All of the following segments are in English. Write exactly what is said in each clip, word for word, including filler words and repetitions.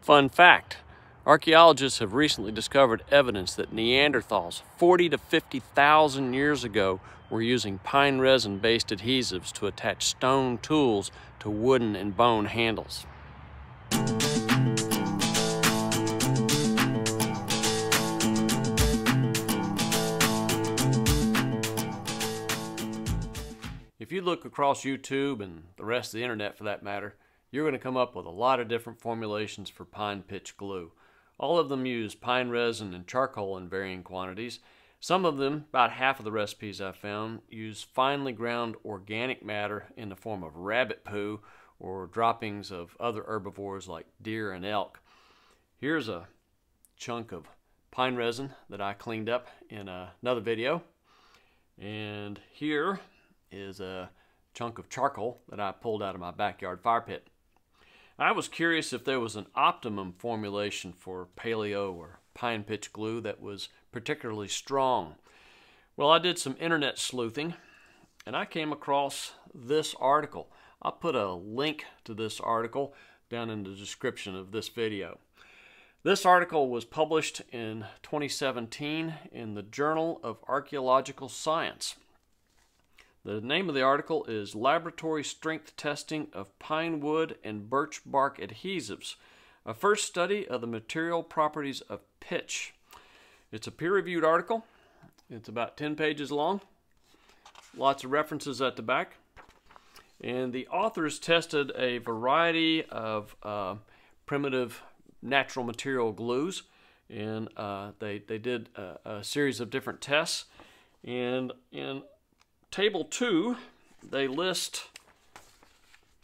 Fun fact, archaeologists have recently discovered evidence that Neanderthals forty to fifty thousand years ago were using pine resin-based adhesives to attach stone tools to wooden and bone handles. If you look across YouTube and the rest of the internet for that matter, you're going to come up with a lot of different formulations for pine pitch glue. All of them use pine resin and charcoal in varying quantities. Some of them, about half of the recipes I've found, use finely ground organic matter in the form of rabbit poo or droppings of other herbivores like deer and elk. Here's a chunk of pine resin that I cleaned up in another video. And here is a chunk of charcoal that I pulled out of my backyard fire pit. I was curious if there was an optimum formulation for paleo or pine pitch glue that was particularly strong. Well, I did some internet sleuthing and I came across this article. I'll put a link to this article down in the description of this video. This article was published in twenty seventeen in the Journal of Archaeological Science. The name of the article is Laboratory Strength Testing of Pine Wood and Birch Bark Adhesives, a first study of the material properties of pitch. It's a peer-reviewed article. It's about ten pages long. Lots of references at the back. And the authors tested a variety of uh, primitive natural material glues. And uh, they, they did a, a series of different tests. And in Table two, they list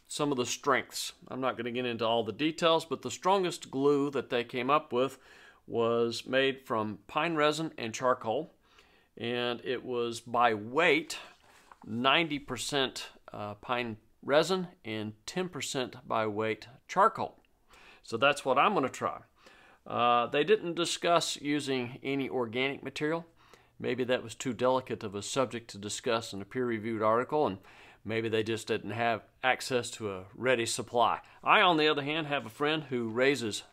some of the strengths. I'm not going to get into all the details, but the strongest glue that they came up with was made from pine resin and charcoal, and it was by weight ninety percent uh, pine resin and ten percent by weight charcoal. So that's what I'm going to try. Uh, they didn't discuss using any organic material. Maybe that was too delicate of a subject to discuss in a peer-reviewed article, and maybe they just didn't have access to a ready supply. I, on the other hand, have a friend who raises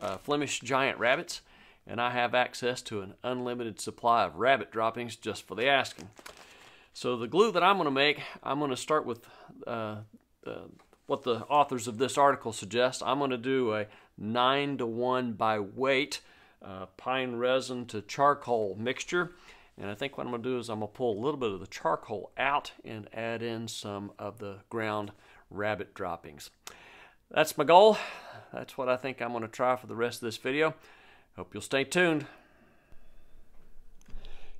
uh, Flemish giant rabbits, and I have access to an unlimited supply of rabbit droppings just for the asking. So the glue that I'm going to make, I'm going to start with uh, uh, what the authors of this article suggest. I'm going to do a nine to one by weight Uh, pine resin to charcoal mixture, and I think what I'm going to do is I'm going to pull a little bit of the charcoal out and add in some of the ground rabbit droppings. That's my goal. That's what I think I'm going to try for the rest of this video. Hope you'll stay tuned.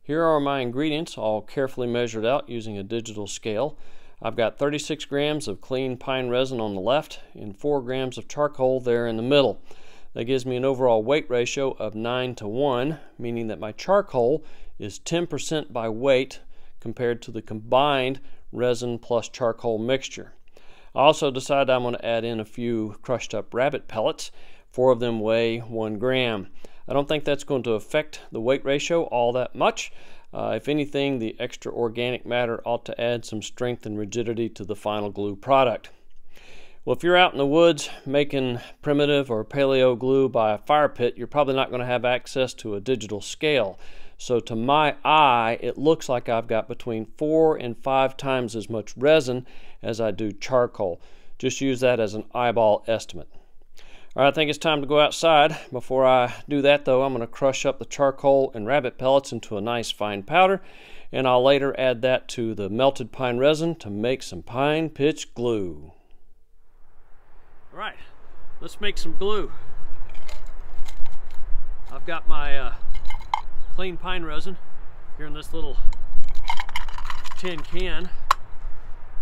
Here are my ingredients, all carefully measured out using a digital scale. I've got thirty-six grams of clean pine resin on the left and four grams of charcoal there in the middle. That gives me an overall weight ratio of nine to one, meaning that my charcoal is ten percent by weight compared to the combined resin plus charcoal mixture. I also decided I'm going to add in a few crushed up rabbit pellets. Four of them weigh one gram. I don't think that's going to affect the weight ratio all that much. Uh, if anything, the extra organic matter ought to add some strength and rigidity to the final glue product. Well, if you're out in the woods making primitive or paleo glue by a fire pit, you're probably not going to have access to a digital scale. So to my eye, it looks like I've got between four and five times as much resin as I do charcoal. Just use that as an eyeball estimate. All right, I think it's time to go outside. Before I do that, though, I'm going to crush up the charcoal and rabbit pellets into a nice fine powder, and I'll later add that to the melted pine resin to make some pine pitch glue. All right, let's make some glue. I've got my uh, clean pine resin here in this little tin can,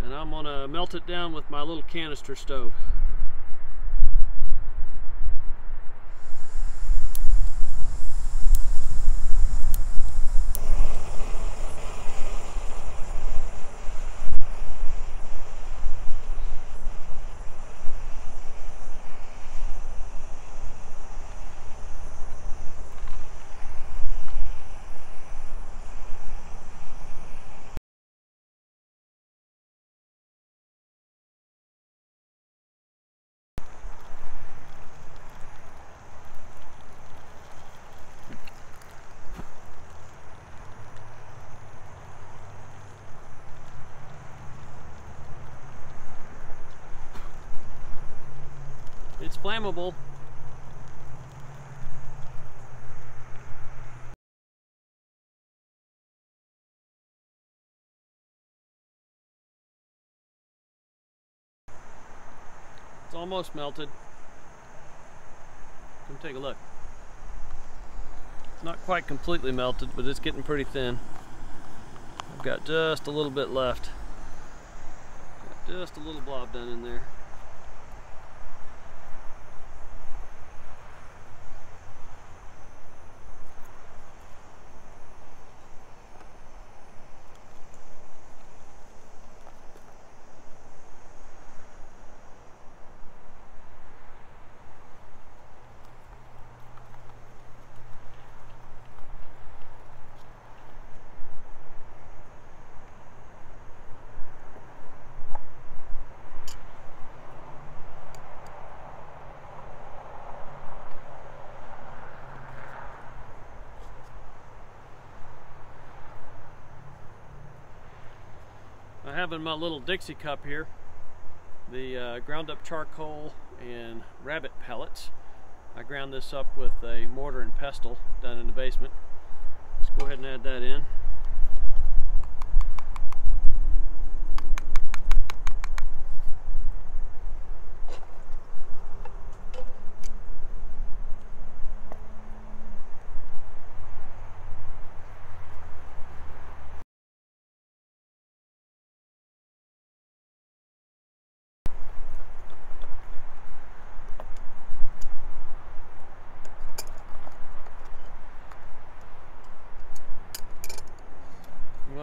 and I'm gonna melt it down with my little canister stove. It's flammable. It's almost melted. Come take a look. It's not quite completely melted, but it's getting pretty thin. I've got just a little bit left. Got just a little blob done in there. I have in my little Dixie cup here the uh, ground up charcoal and rabbit pellets. I ground this up with a mortar and pestle down in the basement. Let's go ahead and add that in.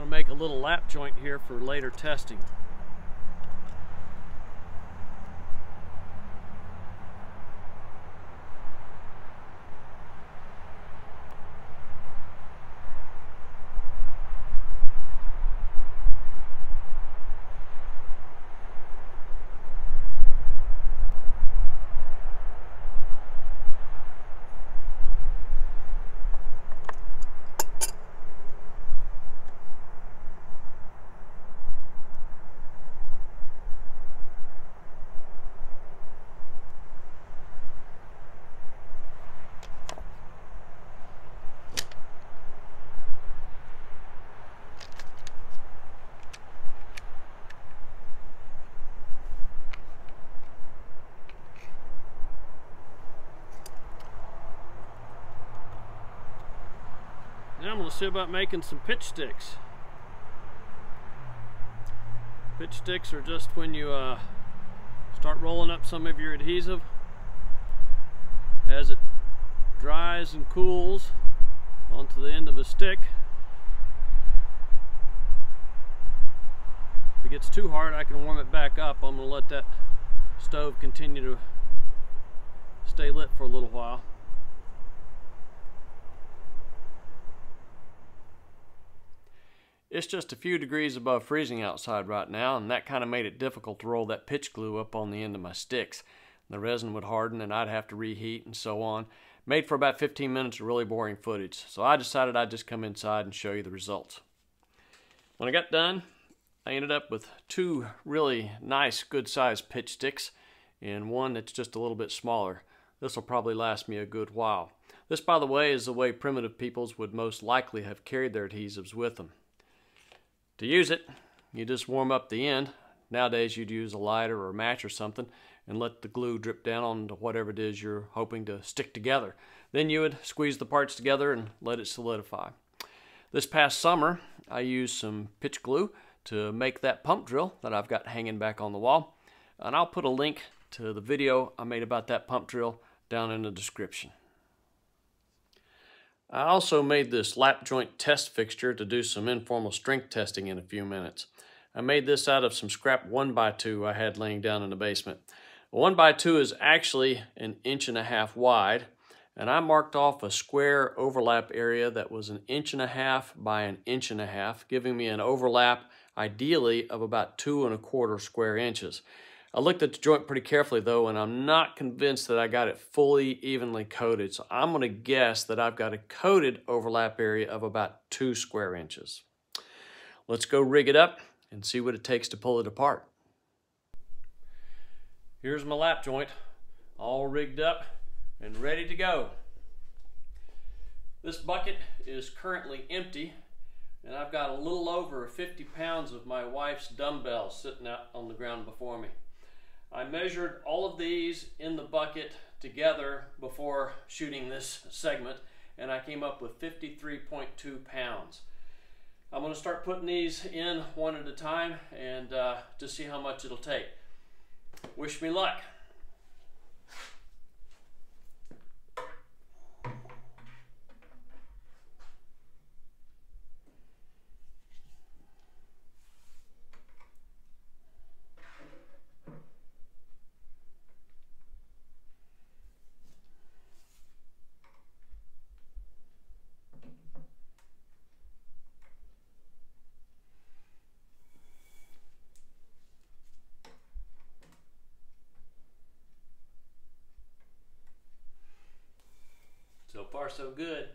Make a little lap joint here for later testing. Now I'm going to see about making some pitch sticks. Pitch sticks are just when you uh, start rolling up some of your adhesive. As it dries and cools onto the end of a stick, if it gets too hard I can warm it back up. I'm going to let that stove continue to stay lit for a little while. It's just a few degrees above freezing outside right now, and that kind of made it difficult to roll that pitch glue up on the end of my sticks. The resin would harden and I'd have to reheat and so on. Made for about fifteen minutes of really boring footage, so I decided I'd just come inside and show you the results. When I got done, I ended up with two really nice, good-sized pitch sticks and one that's just a little bit smaller. This will probably last me a good while. This, by the way, is the way primitive peoples would most likely have carried their adhesives with them. To use it, you just warm up the end. Nowadays you'd use a lighter or a match or something and let the glue drip down onto whatever it is you're hoping to stick together. Then you would squeeze the parts together and let it solidify. This past summer I used some pitch glue to make that pump drill that I've got hanging back on the wall, and I'll put a link to the video I made about that pump drill down in the description. I also made this lap joint test fixture to do some informal strength testing in a few minutes. I made this out of some scrap one by two I had laying down in the basement. one by two is actually an inch and a half wide, and I marked off a square overlap area that was an inch and a half by an inch and a half, giving me an overlap ideally of about two and a quarter square inches. I looked at the joint pretty carefully though, and I'm not convinced that I got it fully evenly coated, so I'm going to guess that I've got a coated overlap area of about two square inches. Let's go rig it up and see what it takes to pull it apart. Here's my lap joint, all all rigged up and ready to go. This bucket is currently empty, and I've got a little over fifty pounds of my wife's dumbbells sitting out on the ground before me. I measured all of these in the bucket together before shooting this segment, and I came up with fifty-three point two pounds. I'm going to start putting these in one at a time and uh, to see how much it'll take. Wish me luck. So far, so good.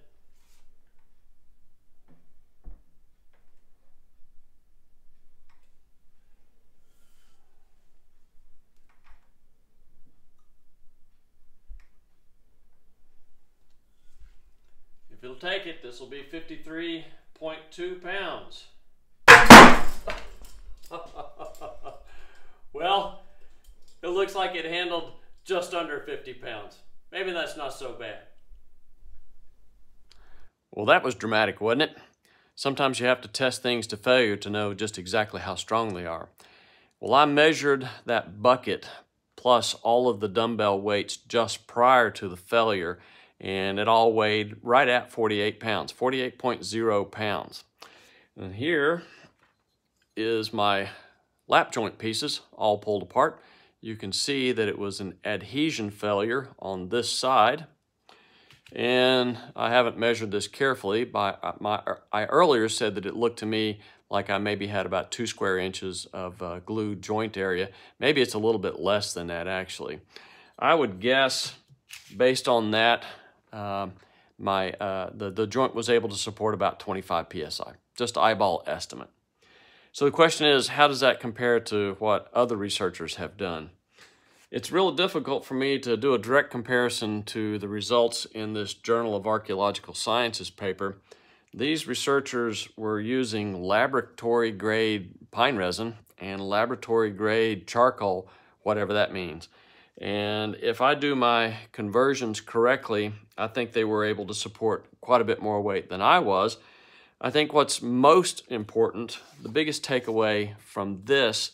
If it'll take it, this will be fifty-three point two pounds. Well, it looks like it handled just under fifty pounds. Maybe that's not so bad. Well, that was dramatic, wasn't it? Sometimes you have to test things to failure to know just exactly how strong they are. Well, I measured that bucket plus all of the dumbbell weights just prior to the failure, and it all weighed right at forty-eight pounds, forty-eight point zero pounds. And here is my lap joint pieces all pulled apart. You can see that it was an adhesion failure on this side. And I haven't measured this carefully, but my, I earlier said that it looked to me like I maybe had about two square inches of uh, glued joint area. Maybe it's a little bit less than that, actually. I would guess, based on that, um, my, uh, the, the joint was able to support about twenty-five P S I, just eyeball estimate. So the question is, how does that compare to what other researchers have done? It's real difficult for me to do a direct comparison to the results in this Journal of Archaeological Sciences paper. These researchers were using laboratory-grade pine resin and laboratory-grade charcoal, whatever that means. And if I do my conversions correctly, I think they were able to support quite a bit more weight than I was. I think what's most important, the biggest takeaway from this,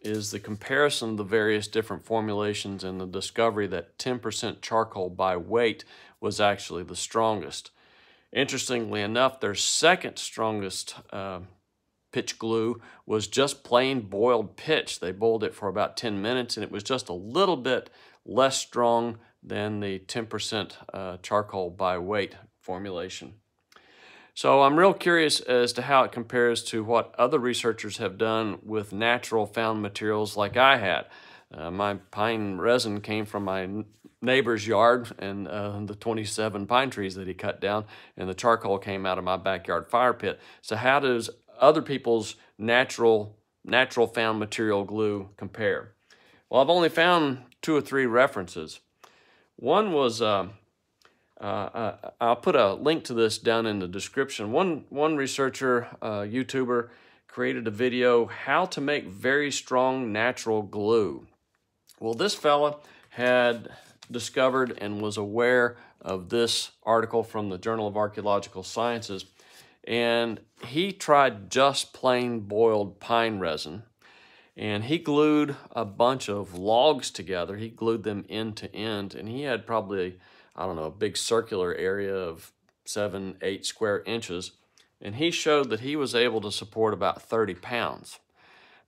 is the comparison of the various different formulations and the discovery that ten percent charcoal by weight was actually the strongest. Interestingly enough, their second strongest uh, pitch glue was just plain boiled pitch. They boiled it for about ten minutes, and it was just a little bit less strong than the ten percent uh, charcoal by weight formulation. So I'm real curious as to how it compares to what other researchers have done with natural found materials like I had. Uh, my pine resin came from my neighbor's yard and uh, the twenty-seven pine trees that he cut down, and the charcoal came out of my backyard fire pit. So how does other people's natural, natural found material glue compare? Well, I've only found two or three references. One was... Uh, Uh, I'll put a link to this down in the description. One, one researcher, uh, YouTuber, created a video, how to make very strong natural glue. Well, this fella had discovered and was aware of this article from the Journal of Archaeological Sciences, and he tried just plain boiled pine resin, and he glued a bunch of logs together. He glued them end to end, and he had probably... I don't know, a big circular area of seven, eight square inches. And he showed that he was able to support about thirty pounds.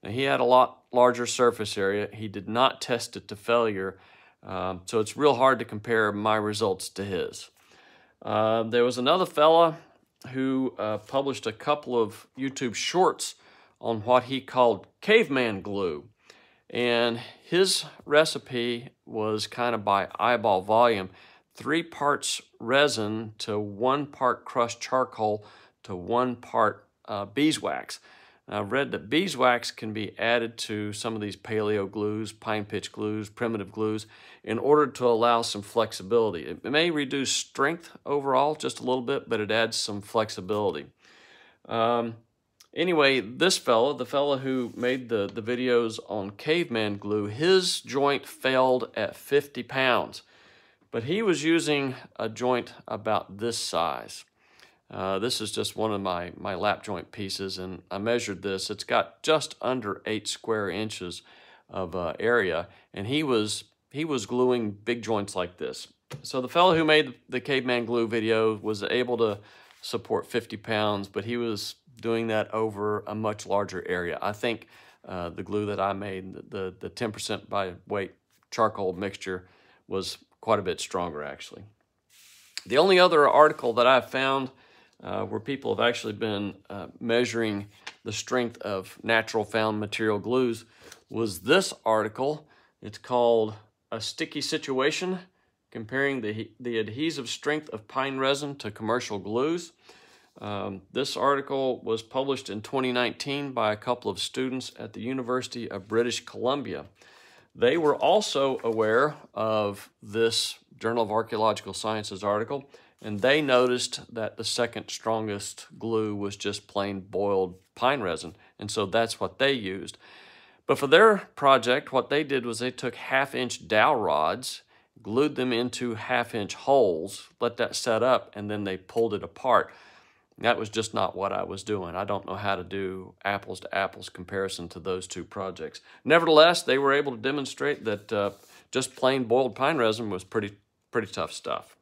Now, he had a lot larger surface area. He did not test it to failure. Um, so it's real hard to compare my results to his. Uh, there was another fella who uh, published a couple of YouTube shorts on what he called caveman glue. And his recipe was kind of by eyeball volume. Three parts resin to one part crushed charcoal to one part uh, beeswax. I've read that beeswax can be added to some of these paleo glues, pine pitch glues, primitive glues, in order to allow some flexibility. It may reduce strength overall just a little bit, but it adds some flexibility. Um, anyway, this fella, the fella who made the, the videos on caveman glue, his joint failed at fifty pounds, but he was using a joint about this size. Uh, this is just one of my, my lap joint pieces, and I measured this. It's got just under eight square inches of uh, area, and he was, he was gluing big joints like this. So the fellow who made the caveman glue video was able to support fifty pounds, but he was doing that over a much larger area. I think uh, the glue that I made, the the ten percent by weight charcoal mixture, was quite a bit stronger, actually. The only other article that I found Uh, where people have actually been uh, measuring the strength of natural found material glues was this article. It's called A Sticky Situation, Comparing the, the Adhesive Strength of Pine Resin to Commercial Glues. Um, this article was published in twenty nineteen by a couple of students at the University of British Columbia. They were also aware of this Journal of Archaeological Sciences article, and they noticed that the second strongest glue was just plain boiled pine resin, and so that's what they used. But for their project, what they did was they took half-inch dowel rods, glued them into half-inch holes, let that set up, and then they pulled it apart. That was just not what I was doing. I don't know how to do apples-to-apples comparison to those two projects. Nevertheless, they were able to demonstrate that uh, just plain boiled pine resin was pretty, pretty tough stuff.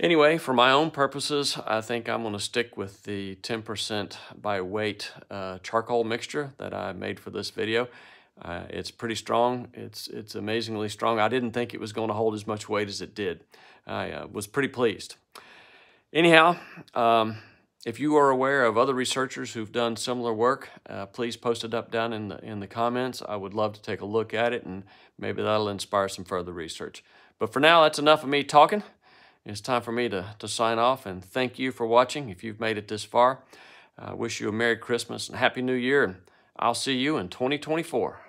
Anyway, for my own purposes, I think I'm going to stick with the ten percent by weight uh, charcoal mixture that I made for this video. Uh, it's pretty strong. It's, it's amazingly strong. I didn't think it was going to hold as much weight as it did. I uh, was pretty pleased. Anyhow, um, if you are aware of other researchers who've done similar work, uh, please post it up down in the, in the comments. I would love to take a look at it, and maybe that'll inspire some further research. But for now, that's enough of me talking. It's time for me to, to sign off, and thank you for watching if you've made it this far. I wish you a Merry Christmas and Happy New Year, and I'll see you in twenty twenty-four.